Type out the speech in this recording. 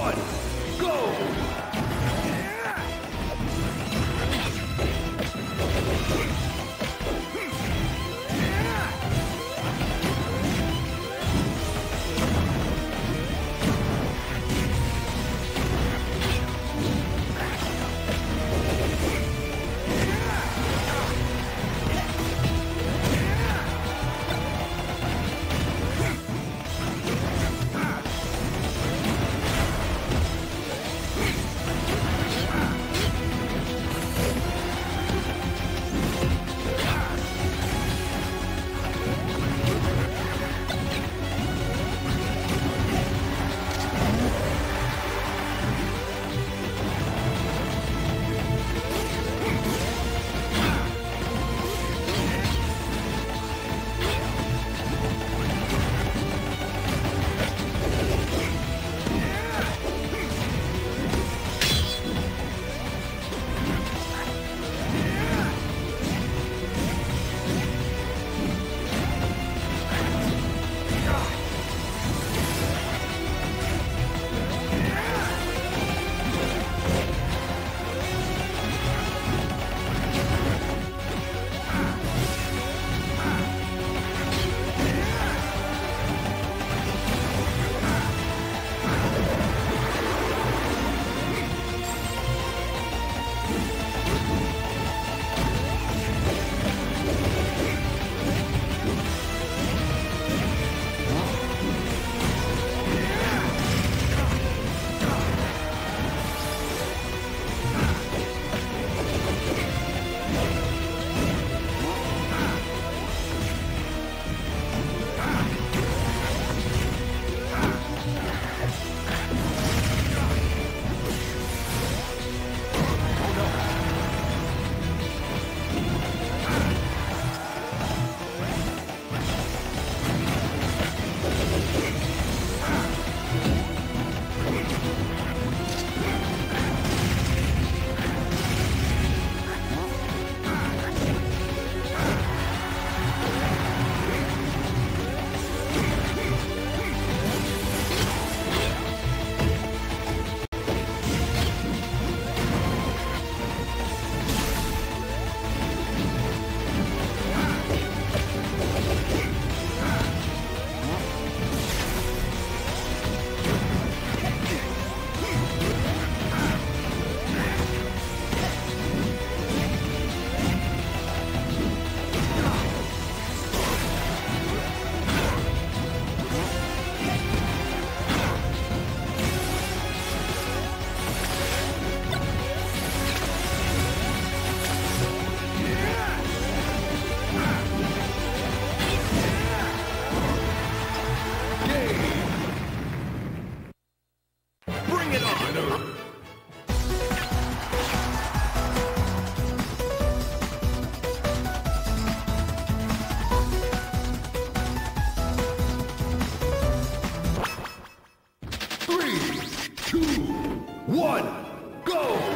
one, go! One, go!